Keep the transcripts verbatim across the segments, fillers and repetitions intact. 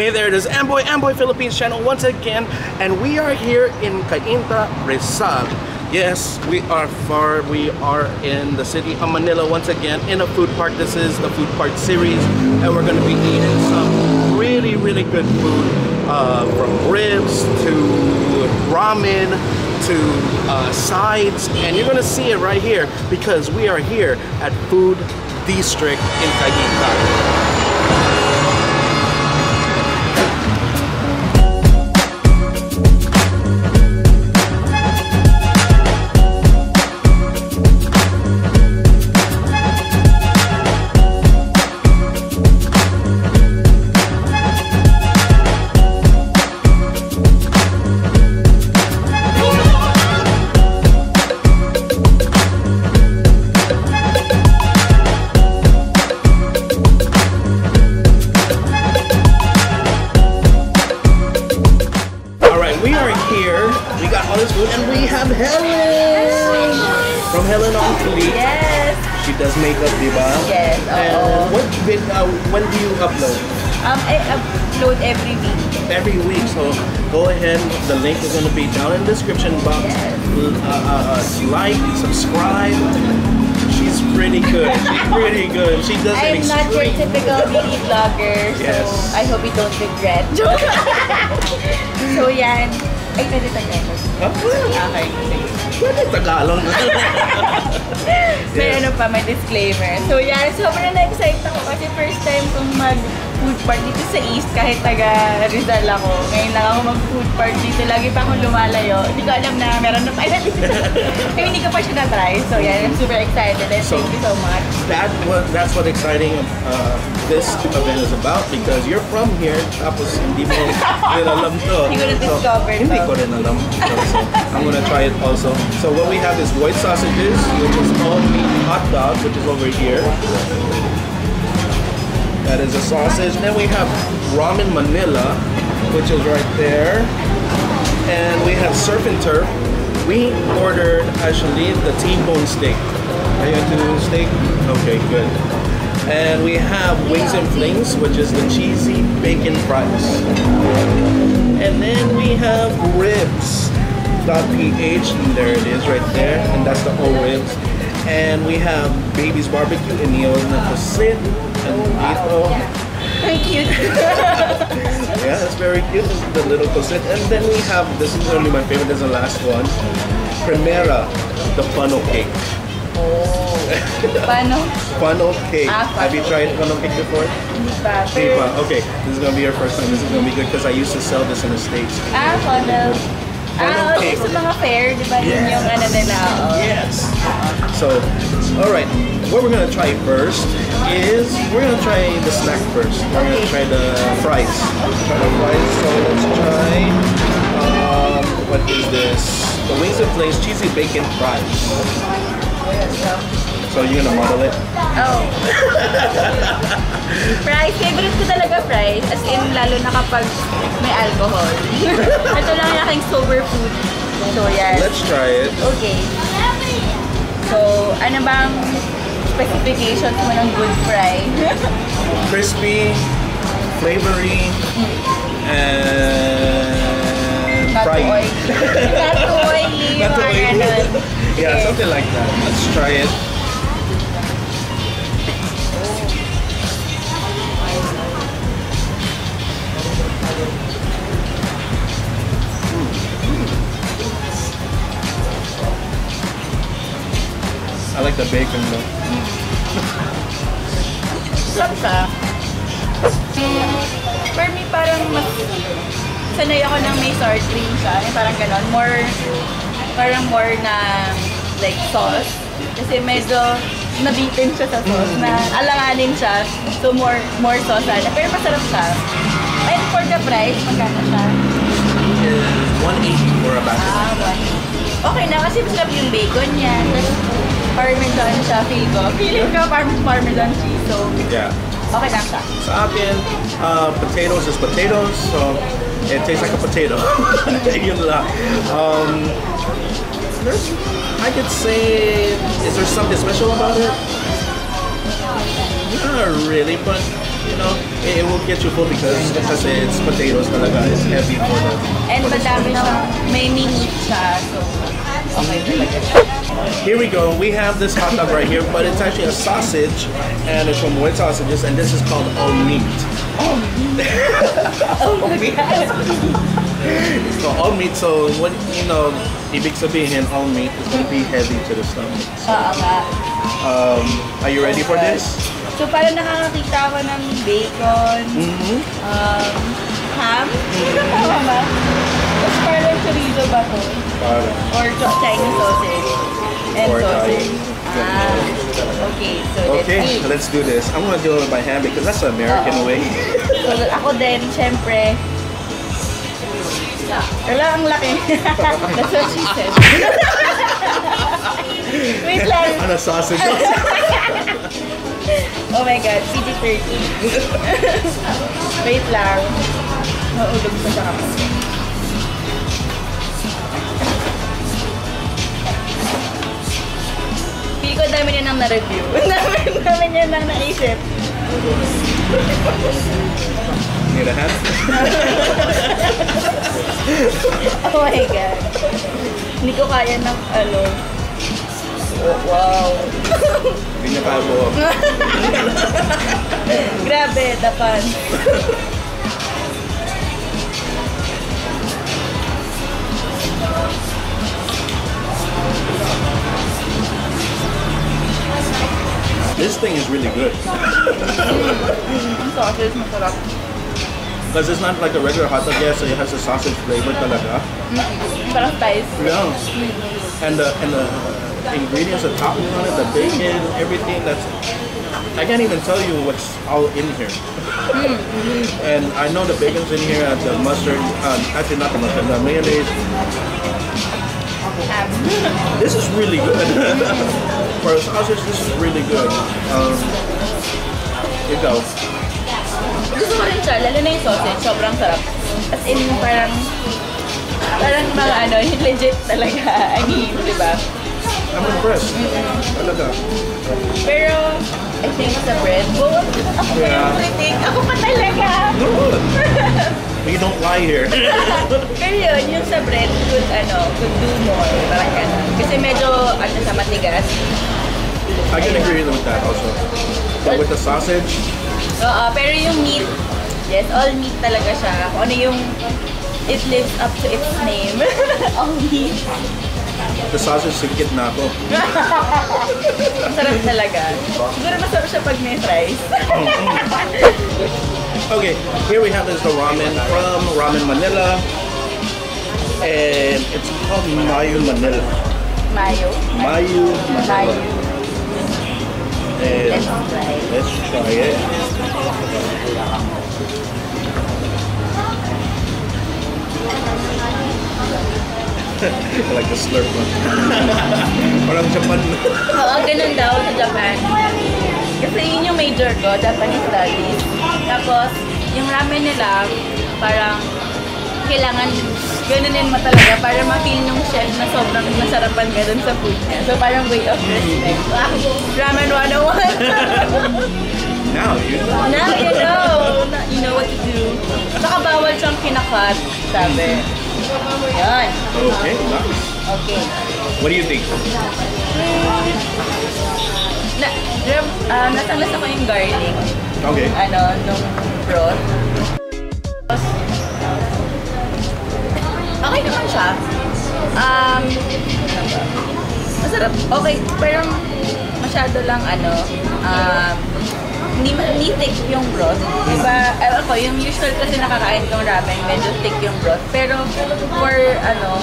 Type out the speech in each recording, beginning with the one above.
Hey there, it is Amboy, Amboy Philippines channel once again, and we are here in Cainta, Rizal. Yes, we are far, we are in the city of Manila once again, in a food park. This is the food park series, and we're going to be eating some really, really good food, uh, from ribs to ramen to uh, sides, and you're going to see it right here, because we are here at Food District in Cainta. Does makeup, diba? Yes, uh -oh. And what did, uh, when do you upload? Um, I upload every week. Every week, so go ahead. The link is going to be down in the description box. Yes. Uh, uh, like, subscribe. She's pretty good. She's pretty good. She does I'm not your typical beauty vlogger, yes. So I hope you don't regret. So yeah, and I did it again. Okay. Tagalog. Yes. Ano pa, may disclaimer. So yeah, sobrang na-excite ako kasi first time kong mag-food park dito sa East, kahit taga Rizal ako. Ngayon lang ako mag-food park dito. Lagi pa akong lumalayo. Hindi ko alam na meron na pa. Kaya hindi ko pa siya na-try. So yeah, I'm super excited. And so, thank you so much. That was, that's what exciting uh, this event is about, because you're from here, tapos hindi mo din alam to. Hindi ko na-discover to. Hindi ko rin alam. So, I'm gonna try it also. So what we have is white sausages, which is all meat hot dogs, which is over here. That is a sausage. Then we have ramen Manila, which is right there. And we have surf and turf. We ordered actually the T-bone steak. Are you into steak? Okay, good. And we have wings and flings, which is the cheesy bacon fries. And then we have ribs. .ph, and there it is right there, and that's the O-Ribs. And we have Baby's Barbecue in the oven to sit and dito. Thank you. Yeah, that's very cute, the little coset. And then we have, this is only my favorite, this is the last one, Primera, the funnel cake. Oh, funnel? Funnel cake. Ah, funnel. Have you tried funnel cake before? Diba. Okay, this is going to be your first time. This is going to be good because I used to sell this in the States. Ah, funnel. Ah, okay, sa mga fair, di ba? Yes. Yung ano nila. Yes. So, alright, what we're gonna try first is, we're gonna try the snack first. We're okay. gonna try the fries. Let's try the fries, so let's try, um, what is this? The Wings and Flings Cheesy Bacon Fries. So, you're gonna model it? Oh. Fries, favorite ko talaga fries. As in, lalo na kapag may alcohol. Ito lang yung aking sober food. So, yes. Let's try it. Okay. So, ano bang specifications mo ng good fry? Crispy, flavory, and not fried. Not too oily. Not too oily. Yeah, okay. Something like that. Let's try it. I like the bacon though. Sarap siya. For me, parang mas sanay ako ng may sour cream siya. Parang ganon. More, parang more na like sauce. Kasi medyo nabitin siya sa sauce na alanganin siya. So more more sauce sana. Pero masarap siya. And for the price, magkano siya? one eighty for a basket. Ah, one eighty. Okay na kasi masarap yung bacon niya. Parmesan siya, feel ko. Feeling ko parmesan cheese, so yeah. Okay lang siya. Sa akin, uh, potatoes is potatoes, so it tastes like a potato. Yun lang. Um, there's, I could say, is there something special about it? Not really, but you no, it won't get you full because kasi it's potatoes talaga. It's heavy for the... And madami siyang may minute siya, so okay talaga siya. Here we go. We have this hot dog right here, but it's actually a sausage, and it's from white sausages, and this is called all-meat. All-meat? Oh my God. It's called all-meat, so what, you know, ibig sabihin, all-meat is going to be heavy to the stomach. So, um, are you ready for this? So, parang nakakakita ako ng bacon, mm-hmm. um, ham, tapos parang chorizo ba ko? Or just Chinese sausage and or sausage. Ah, okay, so okay, let's, let's do this. I'm going to do it by hand because that's the American uh-oh. way. So, ako din, syempre, wala, ang laki. That's what she said. Wait lang. On a sausage. Oh my God, P G thirteen. Wait lang. Maulog sa sarap. Pili ko dami niya nang na-review. Dami, dami niya nang naisip. Need a hand? Oh my God. Hindi ko kaya ng ano. Oh, wow. Hindi niya kaya po. Grabe, dapan. This thing is really good. Sausage masarap. Because it's not like a regular hot dog, yeah, so it has a sausage flavor talaga. Mm-hmm. But spice. Yeah. Mm-hmm. And the and the ingredients are topping on it, the bacon, everything that's I can't even tell you what's all in here. Mm-hmm. And I know the bacon's in here and the mustard, um, actually not the mustard, the mayonnaise. This is really good. For a sausage, this is really good. Um it goes. Gusto ko rin siya, lalo na yung sausage, sobrang sarap. As in, parang, parang mga ano, legit talaga, I mean, diba? I'm impressed. Talaga. Pero, I think sa bread, both, ako yeah. Yung ako pa talaga. You don't lie here. Pero yun, yung sa bread, could, ano, could do more, parang yan. Kasi medyo, ano, sa matigas. I can agree with that also. But with the sausage, oo, pero yung meat, yes, all meat talaga siya. Ano yung, it lives up to its name. All meat. The sausage, sigit na ako. Masarap talaga. Siguro masarap siya pag may fries. Okay, here we have this the ramen from Ramen Manila. And it's called Mayu Manila. Mayu? Mayu Manila. Mayu. And let's try it. I like the slurp one. Parang Japan. Oo, ganun daw sa Japan. Kasi yun yung major ko, Japanese studies. Tapos, yung ramen nila, parang kailangan ganunin mo talaga para ma-feel yung chef na sobrang masarapan ka dun sa food niya. So parang way of respect. Ah, ramen one oh one! Now you know. Now you know. You know what to do. Saka bawal siyang kinakat, sabi. Yan. Okay, nice. Okay. What do you think? Na, uh, natanglas ako yung garlic. Okay. Ano, nung broth. Okay naman siya. Um, masarap. Okay, pero masyado lang ano, um, hindi manitik yung broth. Diba, ako, yung usual kasi nakakain ng ramen, medyo thick yung broth. Pero for ano,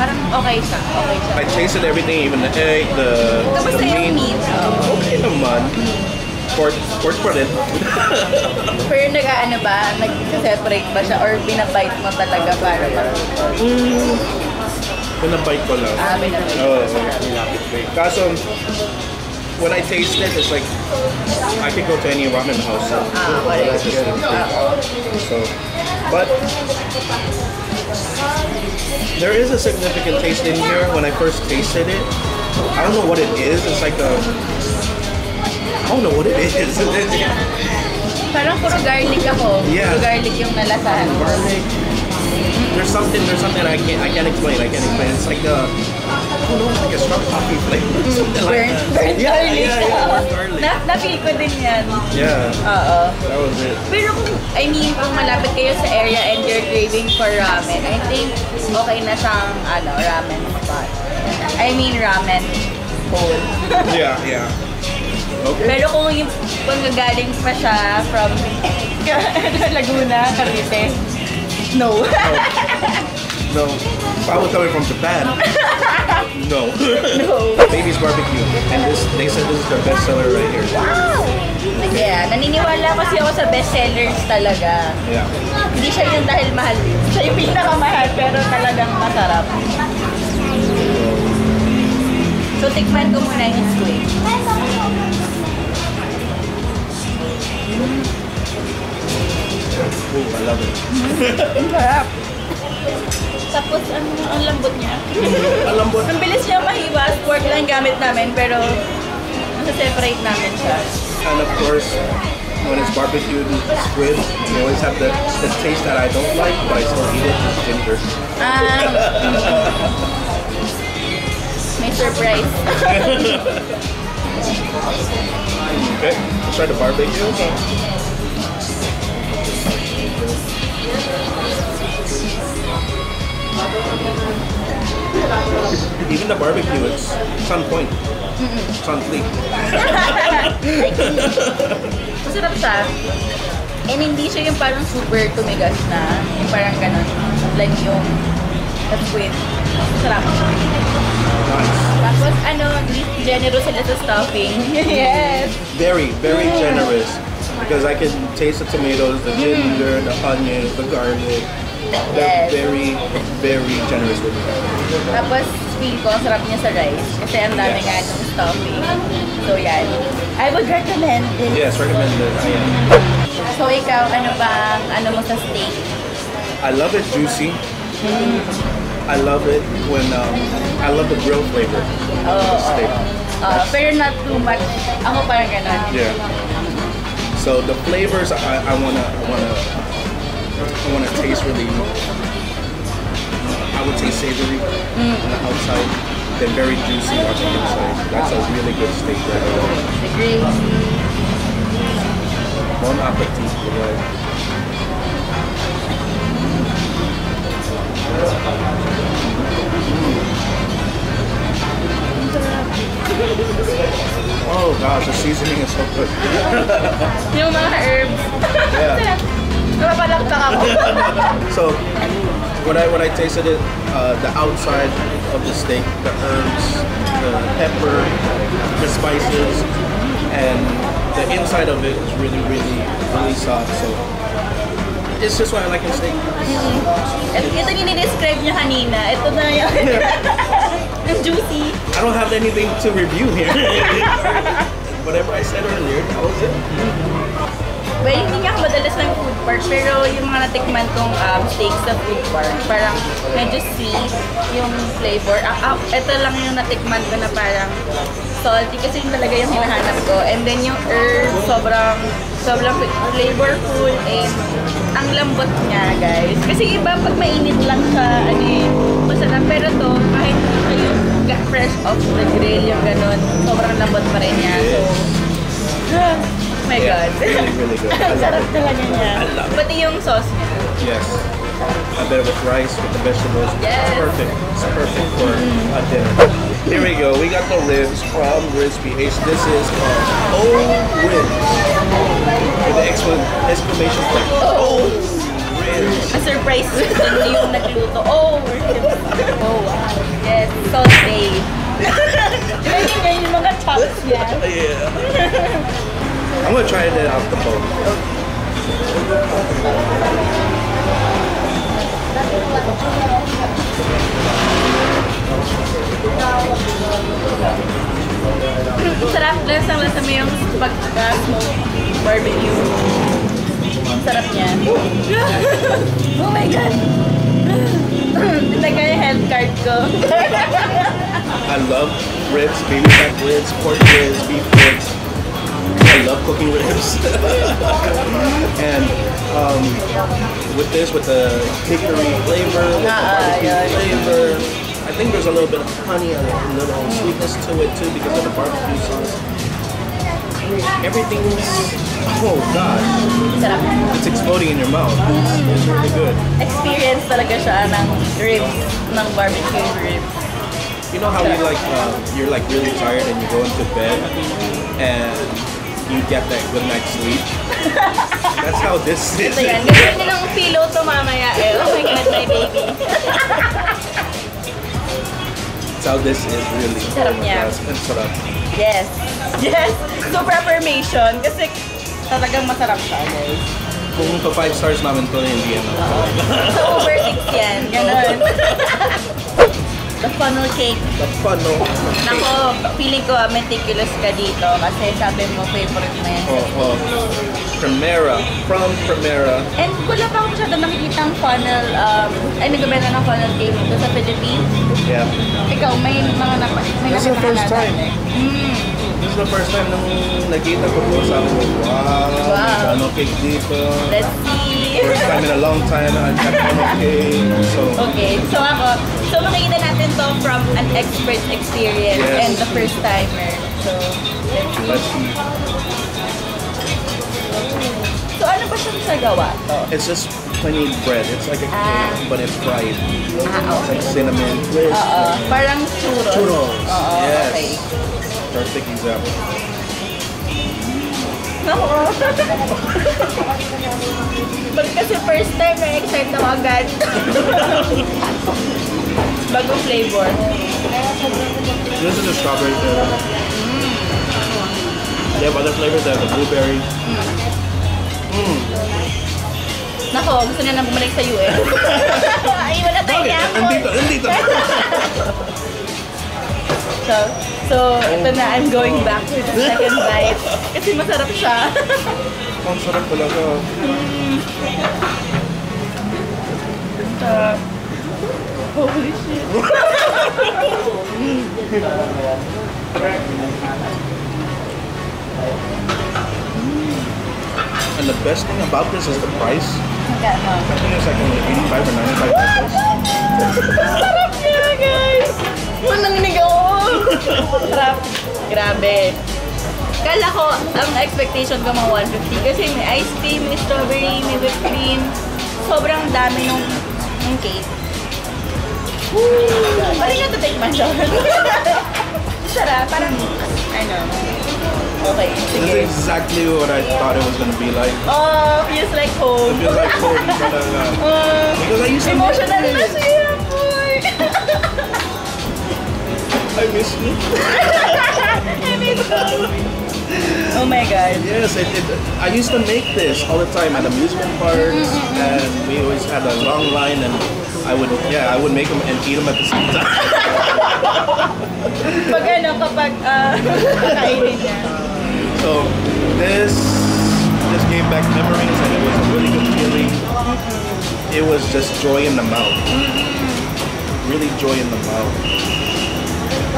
parang okay siya. Okay siya. I tasted everything, even the egg, the, the, the meat. meat. Oh. Okay naman. Mm. Pork, pork pa rin. Pero nag-ano ba? Nag-separate ba siya? Or binabite mo talaga para mag-pork? Mm, binabite ko lang. Ah, binabite ko. Oh, kaso, when I taste it, it's like, I could go to any ramen house. Ah, whatever. So, but, there is a significant taste in here. When I first tasted it, I don't know what it is. It's like a... I don't know what it is. Parang puro garlic ako. Yeah. Puro garlic yung nalasahan. Garlic. There's something, there's something I can't, I can't explain. I can't explain. It's like a, I don't know, like a strong coffee flavor. Mm, something burnt, like that. Burnt yeah, garlic. Yeah, yeah, burnt garlic. Na, napili ko din yan. Yeah. Oo. That was it. Pero kung, I mean, kung malapit kayo sa area and you're craving for ramen, I think okay na siyang, ano, ramen spot. I mean, ramen bowl. Yeah, yeah. Okay. Pero kung yung pagkagaling pa siya from Laguna, Cavite, no. No. No. If I was coming from Japan, no. No. Baby's Barbecue. And this, they said this is their best seller right here. Wow! Yeah, naniniwala kasi ako sa best sellers talaga. Yeah. Hindi siya yung dahil mahal. Siya yung pinakamahal pero talagang masarap. So, tikman ko muna yung squid. Oh, I love it. Sarap. Tapos, ano, ang lambot niya. Ang lambot. Ang bilis niya mahiwa. Pork lang gamit namin, pero nasa-separate namin siya. And of course, when it's barbecued squid, you always have the, the taste that I don't like, but I still eat it with ginger. Ah. May surprise. Okay, let's try the barbecue. Okay. Even the barbecue, it's, it's on point. Mm-mm. It's on fleek. Masarap siya. And hindi siya yung parang super tumigas na. Yung parang ganun. Like yung squid. Masarap. Nice. Tapos ano, generous sila sa stuffing. Yes. Very, very yeah. generous. Because I can taste the tomatoes, the ginger, mm. the onions, the garlic. They're yes. very, very generous with it. Tapos, feel ko, sarap niya sa rice. Kasi ang dami yes. nga ng stuffing. So yan. I would recommend this. Yes, recommend this. I am. So ikaw, ano bang, ano mo sa steak? I love it juicy. Mm. I love it when um, I love the grill flavor. Oh, the steak. Uh, uh, pero not too much. Ako parang ganun. Yeah. So the flavors I, I wanna I wanna I wanna taste really. I would say savory mm. on the outside, then very juicy on the inside. That's a really good steak right there. Agree. Bon appetit, guys. Oh gosh, the seasoning is so good. Yung mga herbs. Yeah. So when I when I tasted it, uh, the outside of the steak, the herbs, the pepper, the spices, and the inside of it is really, really, really soft. So it's just what I like in steak. At ito yung describe niya kanina. Ito na yun. It's juicy. I don't have anything to review here. Whatever I said earlier, that was it. Well, hindi nga ako madalas ng food park, pero yung mga natikman kong um, steak sa food park, parang medyo sweet yung flavor. Uh, uh, ito lang yung natikman ko na parang salty kasi yung talaga yung hinahanap ko. And then yung herbs, sobrang sobrang flavorful and ang lambot niya, guys. Kasi iba pag mainit lang siya, ano yun, masarap. Pero to, kahit yung fresh off the grill, yung ganun, sobrang lambot pa rin niya. So, uh, oh my yeah, God. Really, really good. I love it. I Pati yung sauce niya. Yes. I bet with rice, with the vegetables. Yes. It's perfect. It's perfect for mm. a dinner. Here we go, we got the ribs from Ribs P H. This is uh, O-Ribs. With the exclamation point. O-Ribs. A surprise hindi yung nagluto. O-Ribs. Oh, wow. Yes, so safe. Diba yung mga chops niya? Yeah. I'm gonna try that off the boat. Sarap lang sa lasa mo yung pagka-smoke barbecue. Sarap niyan. Oh my God! Teka yung health card ko. I love ribs, baby back ribs, pork ribs, beef ribs. I love cooking ribs. And um, with this, with the hickory flavor, with the barbecue flavor, I think there's a little bit of honey and a little sweetness to it too because of the barbecue sauce. Everything's, oh gosh, it's exploding in your mouth. It's really good. Experience talaga siya ng ribs, ng barbecue ribs. You know how we like, uh, you're like really tired and you go into bed and you get that good night's sleep? That's how this is. Ganyan ng pillow to mamaya eh. Oh my god, my baby. That's how this is really. Sarap niya. Sarap. Yes. Yes. So preparation kasi talagang masarap siya guys. Kung to five stars namin to hindi yan. So over six yan. Ganun. The funnel cake. The funnel cake. Nako, feeling ko meticulous ka dito kasi sabi mo favorite na yan. Oo, oh, oh. Primera. From Primera. And wala pa ako masyadong nakikita ang funnel, um, ay nagbenta ng funnel cake dito sa Philippines. Yeah. Ikaw, may mga napansin. This is the first time. Mm. This is the first time nang nagkita ko po sa ako. Wow, wow. Funnel cake dito. Let's see. First time in a long time na I've had funnel cake. So, okay, so ako, so makikita natin from an expert experience, yes, and the first timer. So let's see. So ano ba siyang sagawa? Uh, it's just plain bread. It's like a ah. cake, but it's fried. Ah, okay. It's like cinnamon. Uh -oh. Parang churros. Churros. Uh -oh. Yes. Okay. Perfect example. No. But kasi first time, I'm excited na agad. Bago flavor. This is a strawberry flavor. Mm. They have other flavors. They have the blueberry. Mm. Mm. Nako, gusto niya na bumalik sa'yo eh. Iwan na tayo niya. Andito, andito. So, so ito na, I'm going back to the second bite. Kasi masarap siya. Ang sarap talaga. Sarap. Holy shit. And the best thing about this is the price. Okay, no. I think it's like eighty-five or ninety-five pesos. Sarap niya, guys! Munang nigaw! Sarap. Grabe. Kala ko, ang expectation ko mga one fifty. Kasi may ice cream, may strawberry, may whipped cream. Sobrang dami yung, yung cake. Woo! I got to take my shower. Sarap, parang, I know. Okay, sige. This is exactly what I thought it was gonna be like. Oh, feels like home. It feels like home. But, uh, uh, because I used to emotional na siya, boy. I miss you. I miss you. Oh my god. Yes, I did. I used to make this all the time at amusement parks, and we always had a long line, and I would, yeah, I would make them and eat them at the same time. Pag ano, kapag, uh, kainin niya. So, this, this gave back memories, and it was a really good feeling. It was just joy in the mouth. Really joy in the mouth.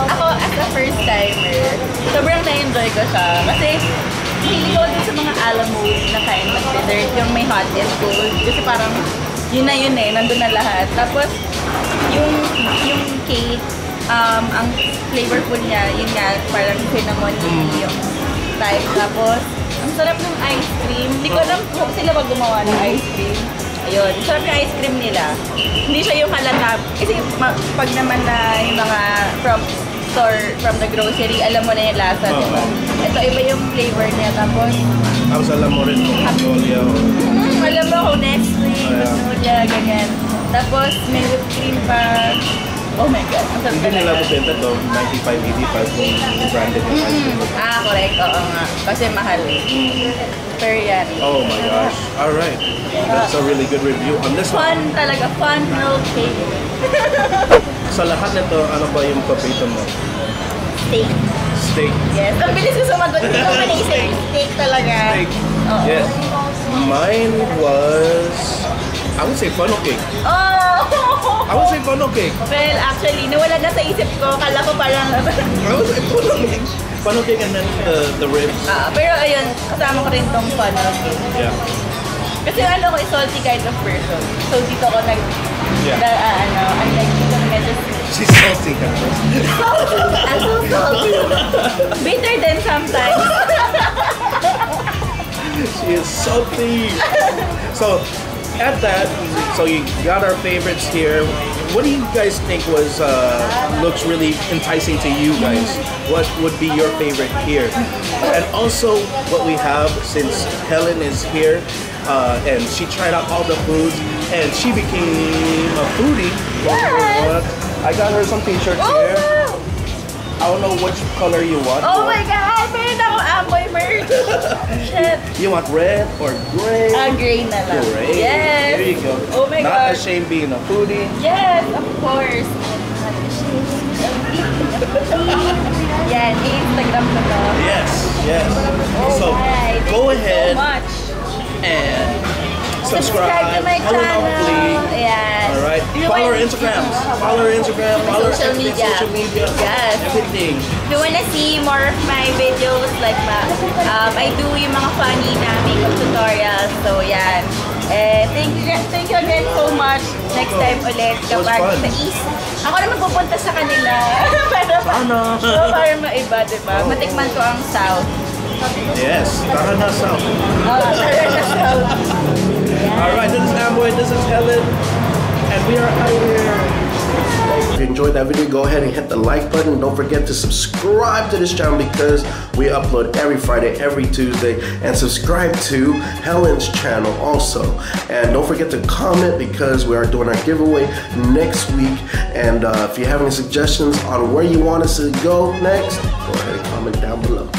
Ako, as a first-timer, sobrang na-enjoy ko siya. Kasi, hindi ko din sa mga alam mo na kain ng dessert, yung may hot and cold. Kasi parang, yun na yun eh, nandun na lahat. Tapos, yung, yung cake, um, ang flavorful niya, yun nga, parang cinnamon yung type. Tapos, ang sarap ng ice cream. Hindi ko alam kung sila ba gumawa ng ice cream. Ayun, sarap yung ice cream nila. Hindi siya yung halata. Kasi pag naman na yung mga from store, from the grocery, alam mo na yung lasa, uh -huh. diba? Ito, iba yung flavor niya. Tapos, tapos alam mo rin kung magnolia o... Hmm, alam mo kung next week, oh, yeah, magnolia, ganyan. Tapos, may whipped cream pa. Oh my god, ang sarap talaga. Hindi nila presenta to, ninety-five eighty-five kung branded yung ice cream. Ah, correct. Oo nga. Kasi mahal eh. Pero yan. Oh my gosh. Alright. That's a really good review on this one. Fun talaga. Fun no cake. Sa lahat nito, ano ba yung paborito mo? Steak. Steak. Yes. Ang bilis ko sumagot. Hindi ko manisip. Steak talaga. Steak. Yes. Mine was... I would say funnel cake. Oh! I would say funnel cake. Well, actually, nawala na sa isip ko. Kala ko parang... I would say funnel cake. Funnel cake and then the, the ribs. Ah, pero ayun, kasama ko rin tong funnel cake. Yeah. Kasi ano ko is salty kind of person. So dito ko nag... Yeah. Na, uh, ano, I'm like, dito ko medyo... She's salty kind of person. Salty! I'm so salty! Bitter than sometimes. She is salty! So, at that, so you got our favorites here. What do you guys think was uh, looks really enticing to you guys? What would be your favorite here? And also, what we have since Helen is here uh, and she tried out all the foods and she became a foodie. Yes. I got her some t-shirts oh, here. Wow. I don't know which color you want. Oh my God! Meron akong Amboy merch! Shit! You want red or gray? Ah, gray na lang. Gray. Yes! There you go. Oh my God! Not ashamed being a foodie. Yes, of course. Not ashamed. Yeah, Instagram na to. Yes, yes. Oh, so, my. go Thank ahead so much. and subscribe. Subscribe to my channel. Yes. All right. Follow our Instagrams. Follow our Instagram. Follow social media. Social media. Yes. Everything. If you wanna see more of my videos, like my, um, I do yung mga funny na makeup tutorials. So yeah. Eh, thank you, thank you again so much. Next time ulit kapag sa East. Ako naman pupunta sa kanila. Pero ano? So para maiba, diba? Matikman ko ang South. Yes. Tara na South. Oh, tara na South. Yeah. All right. This is Amboy. This is Helen. And we are out here. If you enjoyed that video, go ahead and hit the like button. Don't forget to subscribe to this channel because we upload every Friday, every Tuesday. And subscribe to Helen's channel also. And don't forget to comment because we are doing our giveaway next week. And uh, if you have any suggestions on where you want us to go next, go ahead and comment down below.